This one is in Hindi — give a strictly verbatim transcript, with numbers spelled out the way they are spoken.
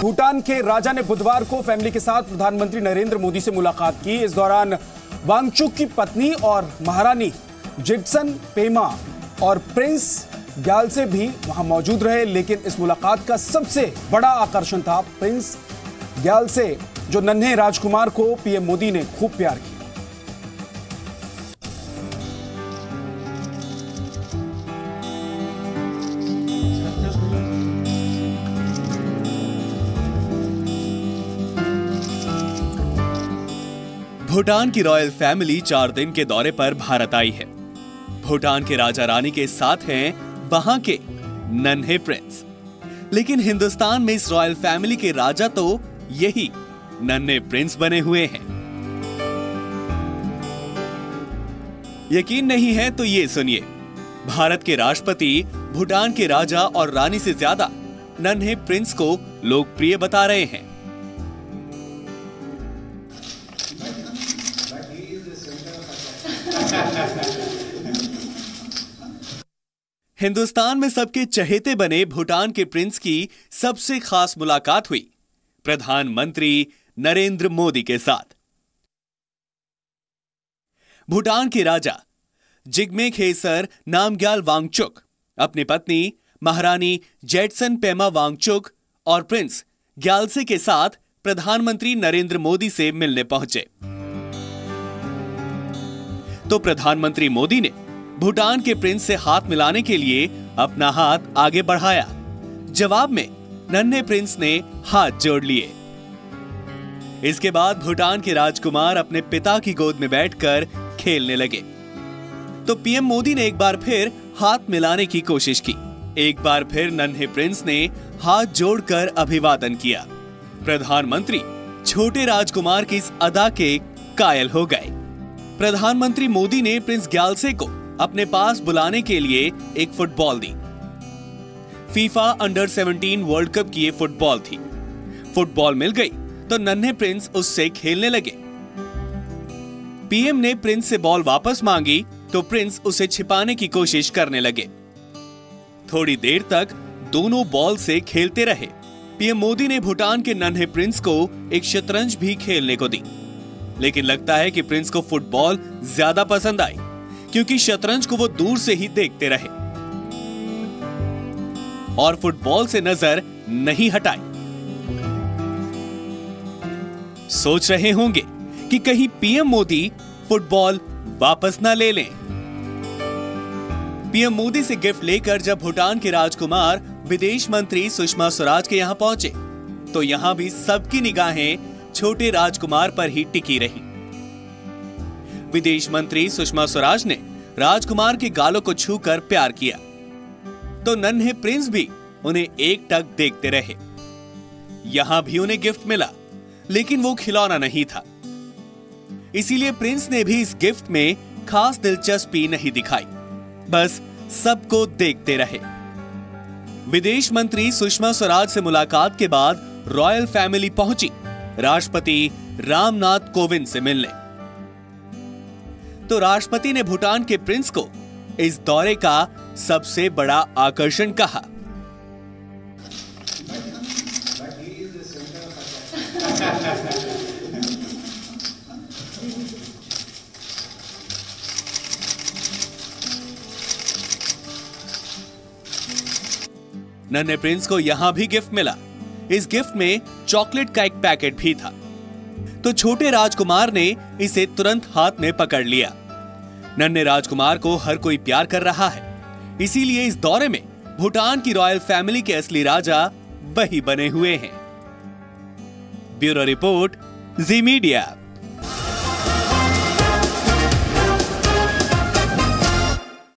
भूटान के राजा ने बुधवार को फैमिली के साथ प्रधानमंत्री नरेंद्र मोदी से मुलाकात की। इस दौरान वांगचुक की पत्नी और महारानी जेटसन पेमा और प्रिंस ग्यालसे भी वहां मौजूद रहे। लेकिन इस मुलाकात का सबसे बड़ा आकर्षण था प्रिंस ग्यालसे, जो नन्हे राजकुमार को पीएम मोदी ने खूब प्यार किया। भूटान की रॉयल फैमिली चार दिन के दौरे पर भारत आई है। भूटान के राजा रानी के साथ हैं वहां के नन्हे प्रिंस। लेकिन हिंदुस्तान में इस रॉयल फैमिली के राजा तो यही नन्हे प्रिंस बने हुए हैं। यकीन नहीं है तो ये सुनिए, भारत के राष्ट्रपति भूटान के राजा और रानी से ज्यादा नन्हे प्रिंस को लोकप्रिय बता रहे हैं। हिंदुस्तान में सबके चहेते बने भूटान के प्रिंस की सबसे खास मुलाकात हुई प्रधानमंत्री नरेंद्र मोदी के साथ। भूटान के राजा जिग्मे खेसर नामग्याल वांगचुक अपनी पत्नी महारानी जेटसन पेमा वांगचुक और प्रिंस ग्यालसे के साथ प्रधानमंत्री नरेंद्र मोदी से मिलने पहुंचे। तो प्रधानमंत्री मोदी ने भूटान के प्रिंस से हाथ मिलाने के लिए अपना हाथ आगे बढ़ाया। जवाब में नन्हे प्रिंस ने हाथ जोड़ लिए। इसके बाद भूटान के राजकुमार अपने पिता की गोद में बैठकर खेलने लगे। तो पीएम मोदी ने एक बार फिर हाथ मिलाने की कोशिश की। एक बार फिर नन्हे प्रिंस ने हाथ जोड़कर अभिवादन किया। प्रधानमंत्री छोटे राजकुमार की इस अदा के कायल हो गए। प्रधानमंत्री मोदी ने प्रिंस ग्यालसे को अपने पास बुलाने के लिए एक फुटबॉल दी। FIFA under seventeen world cup की ये फुटबॉल थी। फुटबॉल मिल गई तो नन्हे प्रिंस उससे खेलने लगे। पीएम ने प्रिंस से बॉल वापस मांगी तो प्रिंस उसे छिपाने की कोशिश करने लगे। थोड़ी देर तक दोनों बॉल से खेलते रहे। पीएम मोदी ने भूटान के नन्हे प्रिंस को एक शतरंज भी खेलने को दी। लेकिन लगता है कि प्रिंस को फुटबॉल ज्यादा पसंद आई, क्योंकि शतरंज को वो दूर से ही देखते रहे और फुटबॉल से नजर नहीं हटाई। सोच रहे होंगे कि कहीं पीएम मोदी फुटबॉल वापस ना ले लें। पीएम मोदी से गिफ्ट लेकर जब भूटान के राजकुमार विदेश मंत्री सुषमा स्वराज के यहां पहुंचे तो यहां भी सबकी निगाहें छोटे राजकुमार पर ही टिकी रही। विदेश मंत्री सुषमा स्वराज ने राजकुमार के गालों को छूकर प्यार किया तो नन्हे प्रिंस भी उन्हें एकटक देखते रहे। यहां भी उन्हें गिफ्ट मिला, लेकिन वो खिलौना नहीं था। इसीलिए प्रिंस ने भी इस गिफ्ट में खास दिलचस्पी नहीं दिखाई, बस सबको देखते रहे। विदेश मंत्री सुषमा स्वराज से मुलाकात के बाद रॉयल फैमिली पहुंची राष्ट्रपति रामनाथ कोविंद से मिलने। तो राष्ट्रपति ने भूटान के प्रिंस को इस दौरे का सबसे बड़ा आकर्षण कहा। नन्हे प्रिंस को यहां भी गिफ्ट मिला। इस गिफ्ट में चॉकलेट का एक पैकेट भी था। तो छोटे राजकुमार ने इसे तुरंत हाथ में पकड़ लिया। नन्हे राजकुमार को हर कोई प्यार कर रहा है, इसीलिए इस दौरे में भूटान की रॉयल फैमिली के असली राजा वही बने हुए हैं। Bureau report, Zee media.